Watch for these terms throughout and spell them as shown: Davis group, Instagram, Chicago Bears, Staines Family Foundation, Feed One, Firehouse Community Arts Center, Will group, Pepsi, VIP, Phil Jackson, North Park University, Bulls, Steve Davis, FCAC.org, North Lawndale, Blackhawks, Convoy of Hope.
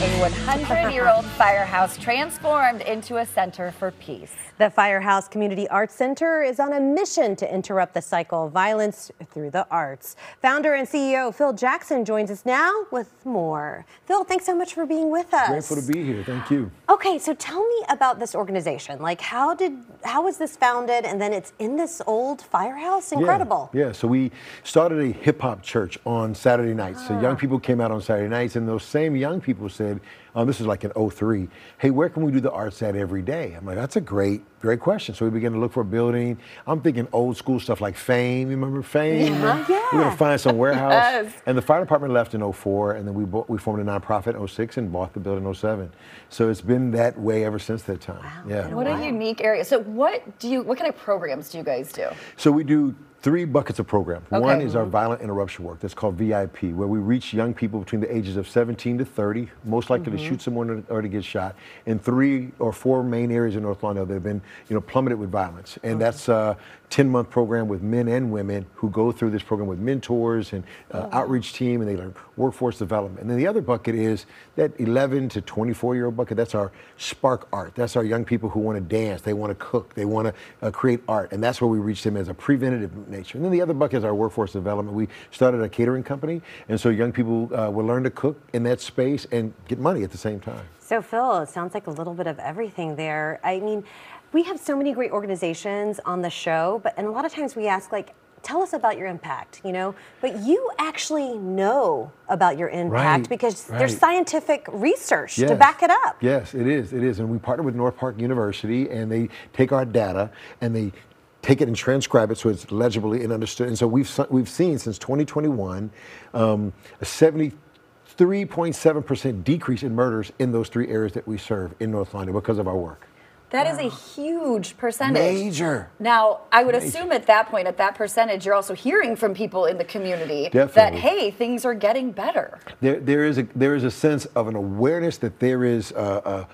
A 100-year-old firehouse transformed into a center for peace. The Firehouse Community Arts Center is on a mission to interrupt the cycle of violence through the arts. Founder and CEO Phil Jackson joins us now with more. Phil, thanks so much for being with us. Grateful to be here. Thank you. Okay, so tell me about this organization. Like, how was this founded, and then it's in this old firehouse? Incredible. Yeah, so we started a hip-hop church on Saturday nights. So young people came out on Saturday nights, and those same young people said, this is like in 03, hey, where can we do the arts at every day? I'm like, that's a great question. So we began to look for a building. I'm thinking old school stuff like Fame. You remember Fame? Yeah. We're going to find some warehouse. Yes. And the fire department left in 04, and then we formed a nonprofit in 06 and bought the building in 07. So it's been that way ever since that time. Wow. Yeah. What a unique area. So what kind of programs do you guys do? So we do 3 buckets of programs. Okay. One is our violent interruption work. That's called VIP, where we reach young people between the ages of 17 to 30, most likely to shoot someone or to get shot, in 3 or 4 main areas in North Lawndale that have been, plummeted with violence. And that's a 10-month program with men and women who go through this program with mentors and outreach team, and they learn workforce development. And then the other bucket is that 11 to 24-year-old bucket. That's our spark art. That's our young people who want to dance, they want to cook, they want to create art, and that's where we reach them as a preventative nature. And then the other bucket is our workforce development. We started a catering company, and so young people will learn to cook in that space and get money at the same time. So Phil, it sounds like a little bit of everything there. I mean, we have so many great organizations on the show, but a lot of times we ask, like, tell us about your impact, but you actually know about your impact, because there's scientific research to back it up. Yes, it is. And we partner with North Park University, and they take our data and they take it and transcribe it so it's legibly and understood. And so we've seen since 2021 a 73.7% decrease in murders in those 3 areas that we serve in North London because of our work. That is a huge percentage. Major. Now, I would assume at that point, at that percentage, you're also hearing from people in the community that, hey, things are getting better. There is a sense of an awareness that there is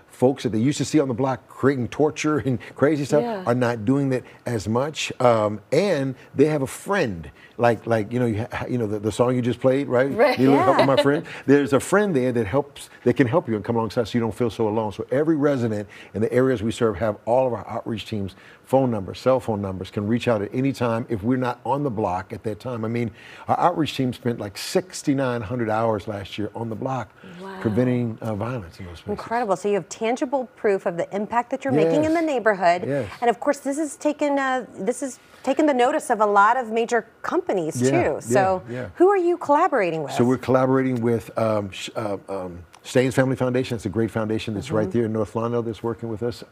folks that they used to see on the block creating torture and crazy stuff are not doing that as much, and they have a friend. Like the song you just played, right? You help with my friend. There's a friend there that helps, that can help you and come alongside, so you don't feel so alone. So every resident in the areas we serve have all of our outreach teams' phone numbers, cell phone numbers, can reach out at any time if we're not on the block at that time. I mean, our outreach team spent like 6,900 hours last year on the block, preventing violence in those places. Incredible. So you have tangible proof of the impact that you're making in the neighborhood, and of course this has taken the notice of a lot of major companies too. So who are you collaborating with? So we're collaborating with Staines Family Foundation. It's a great foundation that's right there in North Lawndale that's working with us.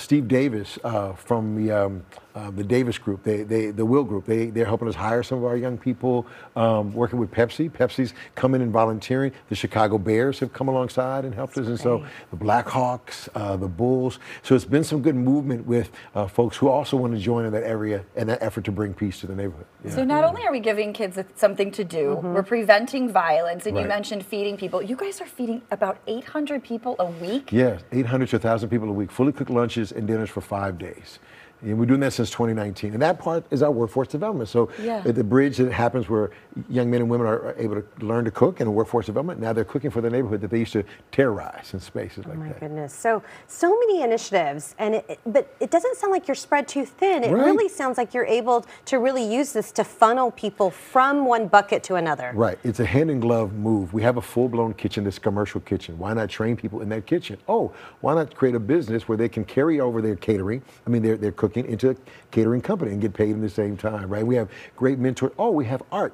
Steve Davis from the Davis group, the Will group, they're helping us hire some of our young people, working with Pepsi. Pepsi's coming and volunteering. The Chicago Bears have come alongside and helped us. And so the Blackhawks, the Bulls. So it's been some good movement with folks who also want to join in that area and that effort to bring peace to the neighborhood. Yeah. So not only are we giving kids something to do, we're preventing violence. And you mentioned feeding people. You guys are feeding about 800 people a week? Yes, 800 to 1,000 people a week. Fully cooked lunches and dinners for 5 days. And we're doing that since 2019. And that part is our workforce development. So the bridge that happens where young men and women are able to learn to cook in workforce development, now they're cooking for the neighborhood that they used to terrorize in spaces like that. Oh my goodness. So many initiatives, and but it doesn't sound like you're spread too thin. It really sounds like you're able to really use this to funnel people from one bucket to another. Right. It's a hand-in-glove move. We have a full-blown kitchen that's a commercial kitchen. Why not train people in that kitchen? Oh, why not create a business where they can carry over their catering, their cooking, into a catering company and get paid in the same time, right? We have great mentors. Oh, we have art.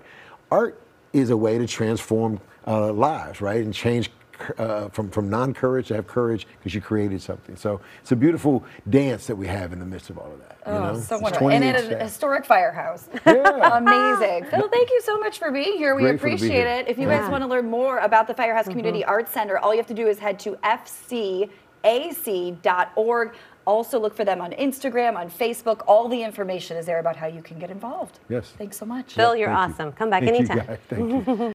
Art is a way to transform lives, right? And change from non-courage to have courage because you created something. So it's a beautiful dance that we have in the midst of all of that. Oh, so wonderful. And at a historic firehouse. Yeah. Amazing. Phil, thank you so much for being here. We appreciate it. If you guys want to learn more about the Firehouse Community Arts Center, all you have to do is head to FCAC.org. Also look for them on Instagram, on Facebook. All the information is there about how you can get involved. Yes. Thanks so much. Phil, you're awesome. Come back anytime. Thank you.